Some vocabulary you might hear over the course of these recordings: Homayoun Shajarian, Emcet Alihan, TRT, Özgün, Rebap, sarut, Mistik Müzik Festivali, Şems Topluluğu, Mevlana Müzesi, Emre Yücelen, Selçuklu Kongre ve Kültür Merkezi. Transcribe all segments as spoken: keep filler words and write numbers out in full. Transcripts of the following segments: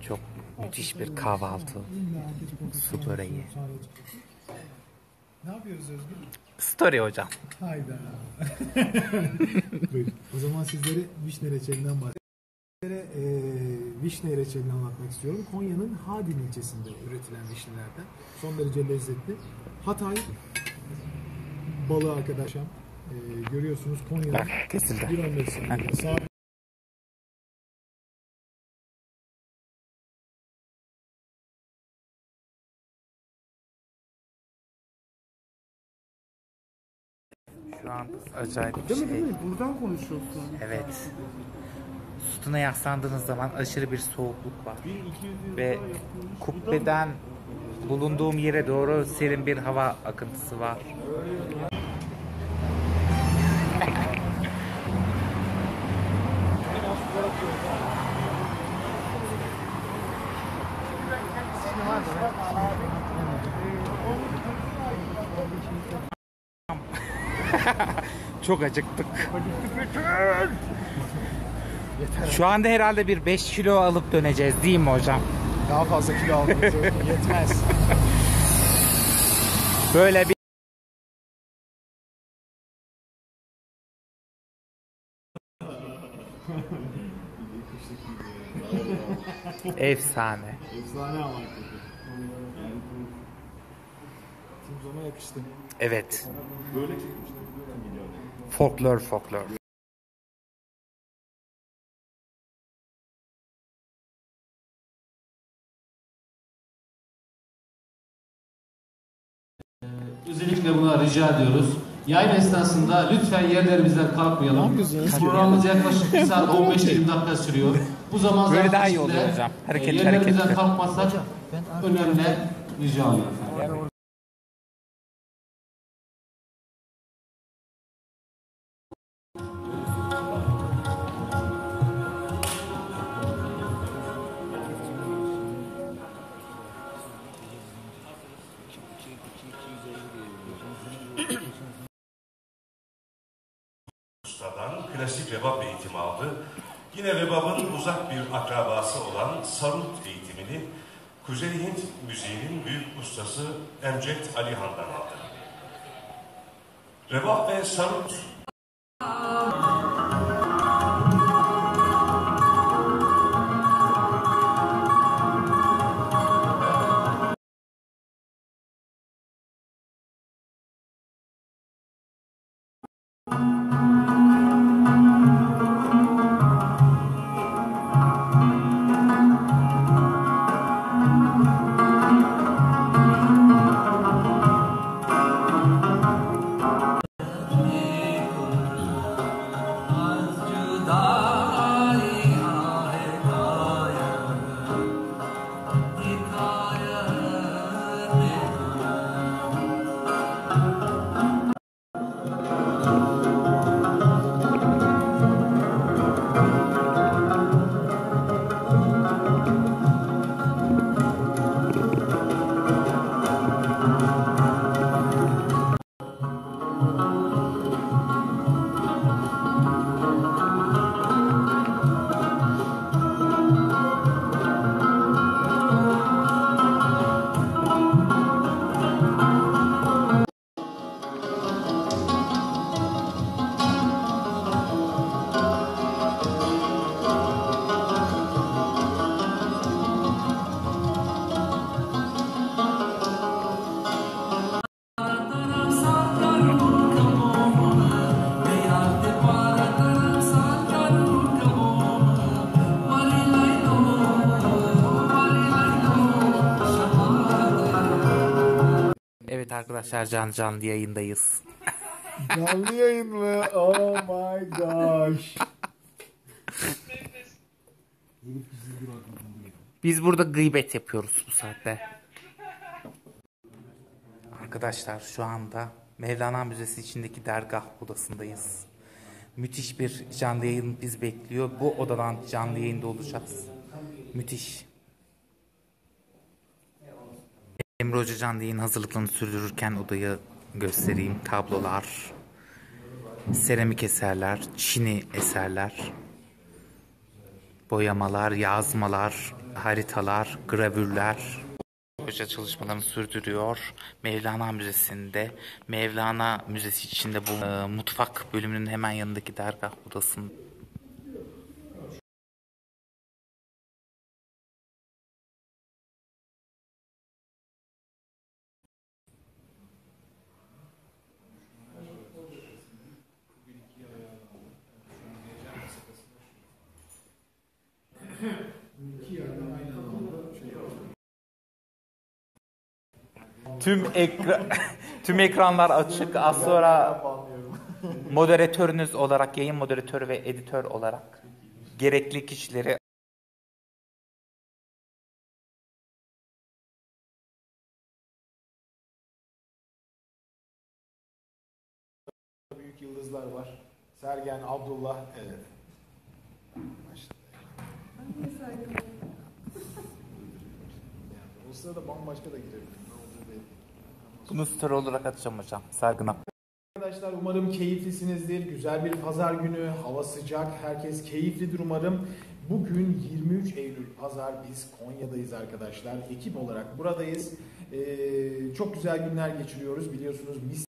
Çok müthiş bir kahvaltı. Su böreği. Ne yapıyoruz Özgün? Story hocam. Hayda. O zaman sizlere vişne reçelinden bahsedeyim. Sizlere e, vişne reçelini anlatmak istiyorum. Konya'nın Hadin ilçesinde üretilen vişnelerden. Son derece lezzetli. Hatay balığı arkadaşım. E, görüyorsunuz Konya'nın kesildi. Bir anlıyorsunuz. Sağ Şu an acayip bir şey. Değil mi? Buradan konuşuyorsun. Evet. Sütuna yaslandığınız zaman aşırı bir soğukluk var. Ve kubbeden bulunduğum yere doğru serin bir hava akıntısı var. Çok acıktık. Yeter. Şu anda herhalde bir beş kilo alıp döneceğiz değil mi hocam? Daha fazla kilo almamız yetmez. Böyle bir efsane. Efsane ama. Yani yakıştı. Evet. Böyle çekmişler. Folklor, folklor. Özellikle buna rica ediyoruz. Yayın esnasında lütfen yerlerimizden kalkmayalım. Programımız yaklaşık bir saat on beş yirmi dakika sürüyor. Bu zaman böyle daha iyi oluyor hocam. Hareketli hareketli. Yerlerimizden kalkmazsak önemli rica ediyorum. Klasik Rebap eğitimi aldı. Yine Rebap'ın uzak bir akrabası olan sarut eğitimini Kuzey Hint müziğinin büyük ustası Emcet Alihan'dan aldı. Rebap ve sarut arkadaşlar can canlı yayındayız. Canlı yayın mı? Oh my gosh. Biz burada gıybet yapıyoruz bu saatte. Arkadaşlar şu anda Mevlana Müzesi içindeki dergah odasındayız. Müthiş bir canlı yayın biz bekliyor. Bu odadan canlı yayında olacağız. Müthiş. Emre Hoca canlı yayın hazırlıklarını sürdürürken odayı göstereyim. Tablolar, seramik eserler, çini eserler, boyamalar, yazmalar, haritalar, gravürler. Proje çalışmalarını sürdürüyor. Mevlana Müzesi'nde, Mevlana Müzesi içinde bu e, mutfak bölümünün hemen yanındaki dergah odasında. Tüm ekra tüm ekranlar açık. Az sonra moderatörünüz olarak, yayın moderatörü ve editör olarak gerekli kişileri büyük yıldızlar var. Sergen, Abdullah, evet. O sırada bambaşka da girebilirim. Bunu story olarak atacağım hocam. Saygına. Arkadaşlar umarım keyiflisinizdir. Güzel bir pazar günü. Hava sıcak. Herkes keyiflidir umarım. Bugün yirmi üç Eylül pazar. Biz Konya'dayız arkadaşlar. Ekip olarak buradayız. Ee, çok güzel günler geçiriyoruz. Biliyorsunuz biz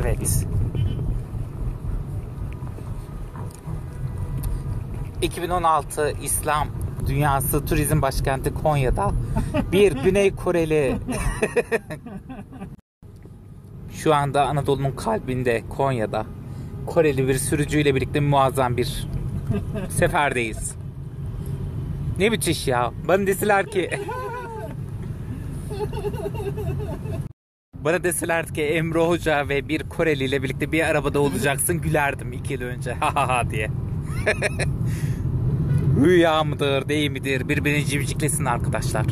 Evet. iki bin on altı İslam Dünyası Turizm Başkenti Konya'da bir Güney Koreli şu anda Anadolu'nun kalbinde Konya'da Koreli bir sürücüyle birlikte muazzam bir seferdeyiz. Ne müthiş ya. Bana deseler ki Bana deseler ki Emre Hoca ve bir Koreli ile birlikte bir arabada olacaksın, gülerdim iki yıl önce. Ha ha ha diye. Rüya mıdır, değil midir? Birbirini cimciklesin arkadaşlar.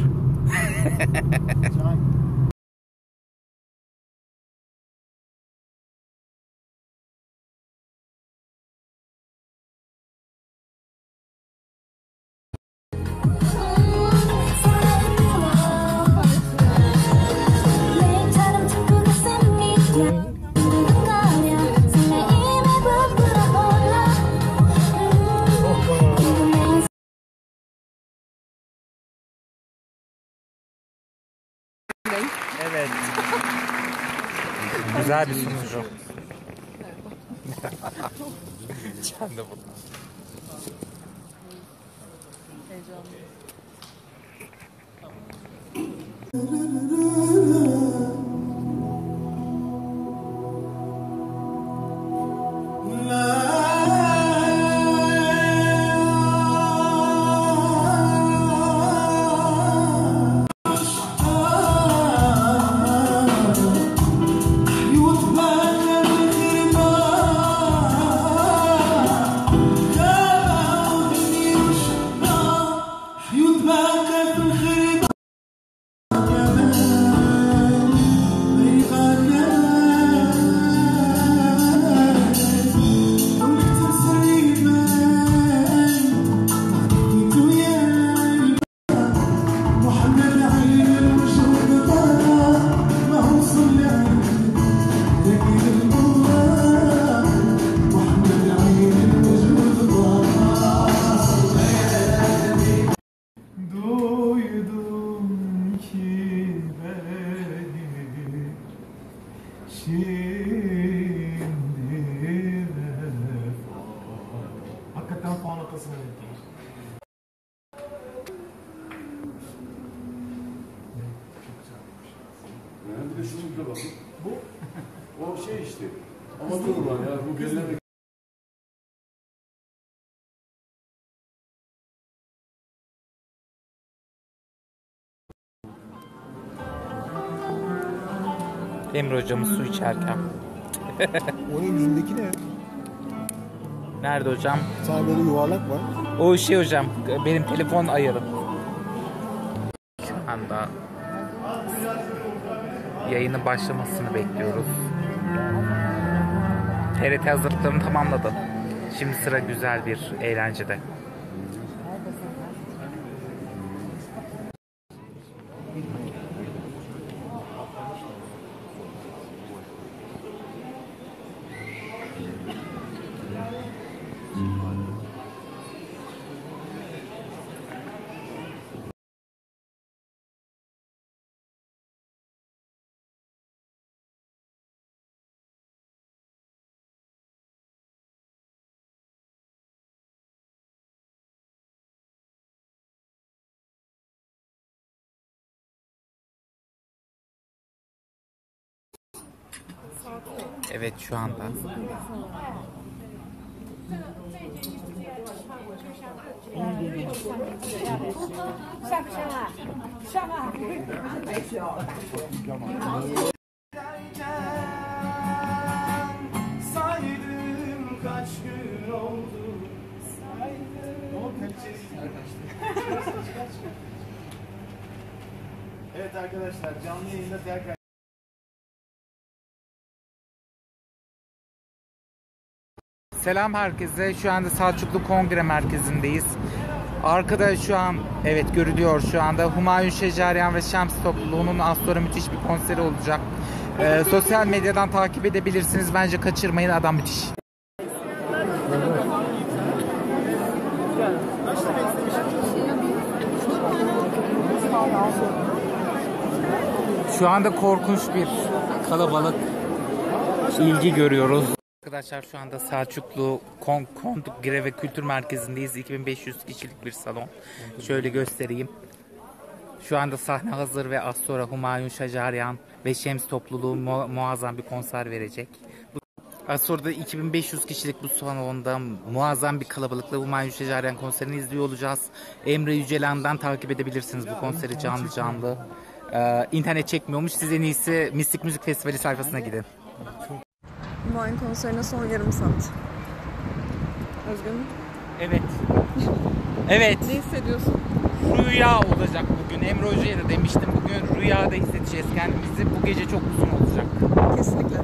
Evet. Güzel bir sunucu. Can da bu. Emre hocamız su içerken. Onun yüzündeki ne? Nerede hocam? Sağ böyle yuvarlak var. O şey hocam, benim telefon ayarım. Şu anda yayının başlamasını bekliyoruz. T R T hazırlıklarını tamamladı. Şimdi sıra güzel bir eğlencede. Evet, şu anda saydım kaç gün oldu, evet arkadaşlar, canlı yayında tekrar selam herkese. Şu anda Selçuklu Kongre Merkezi'ndeyiz. Arkada şu an, evet görülüyor şu anda, Homayoun Şajarian ve Şems Topluluğu'nun az sonra müthiş bir konseri olacak. Ee, sosyal medyadan takip edebilirsiniz. Bence kaçırmayın, adam müthiş. Şu anda korkunç bir kalabalık, ilgi görüyoruz. Arkadaşlar şu anda Selçuklu Kongre ve Kültür Merkezi'ndeyiz. iki bin beş yüz kişilik bir salon. Şöyle göstereyim. Şu anda sahne hazır ve az sonra Homayoun Şajarian ve Şems Topluluğu mu muazzam bir konser verecek. Az sonra da iki bin beş yüz kişilik bu salonda muazzam bir kalabalıkla Homayoun Şajarian konserini izliyor olacağız. Emre Yücelen'den takip edebilirsiniz bu konseri canlı canlı. Ee, internet çekmiyormuş. Siz en iyisi Mistik Müzik Festivali sayfasına gidin. Homayoun konserine son yarım saat. Özgün. Evet. Evet. Ne hissediyorsun? Rüya olacak bugün. Emre Hoca'ya da demiştim, bugün rüyada hissedeceğiz kendimizi. Bu gece çok uzun olacak. Kesinlikle.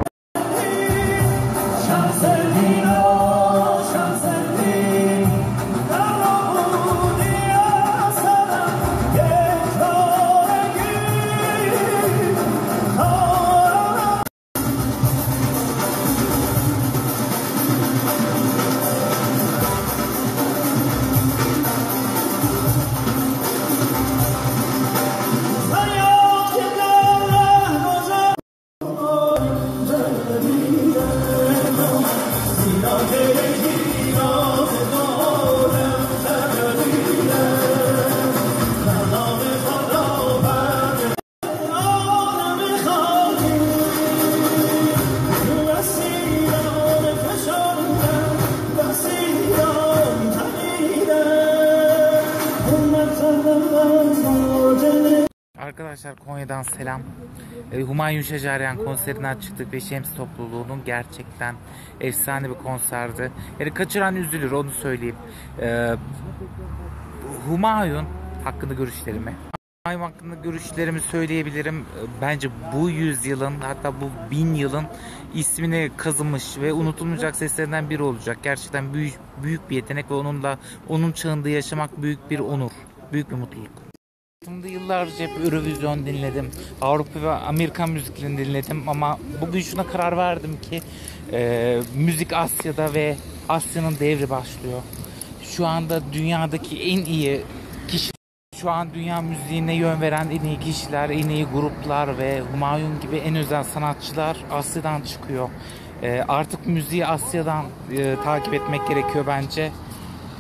Arkadaşlar Konya'dan selam. E, Homayoun Şajarian konserinden çıktık ve Şems Topluluğu'nun gerçekten efsane bir konserdi. Yani kaçıran üzülür, onu söyleyeyim. E, Homayoun hakkında görüşlerimi. Homayoun hakkında görüşlerimi söyleyebilirim. Bence bu yüzyılın, hatta bu bin yılın ismini kazımış ve unutulmayacak seslerinden biri olacak. Gerçekten büyük, büyük bir yetenek ve onunla, onun çağında yaşamak büyük bir onur, büyük bir mutluluk. Yıllarca hep Eurovision dinledim, Avrupa ve Amerikan müziklerini dinledim ama bugün şuna karar verdim ki e, müzik Asya'da ve Asya'nın devri başlıyor. Şu anda dünyadaki en iyi kişi, şu an dünya müziğine yön veren en iyi kişiler, en iyi gruplar ve Homayoun gibi en özel sanatçılar Asya'dan çıkıyor. E, artık müziği Asya'dan e, takip etmek gerekiyor bence.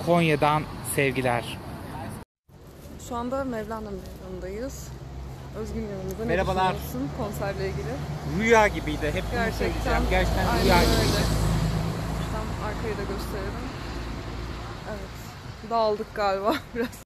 Konya'dan sevgiler. Şu anda Mevlana Müzesi'ndeyiz. Özgün yanımızda. Merhabalar. Ne düşünüyorsun konserle ilgili? Rüya gibiydi. Hep gerçekten. Gerçekten rüya gibiydi. Tam arkayı da gösterelim. Evet. Dağıldık galiba biraz.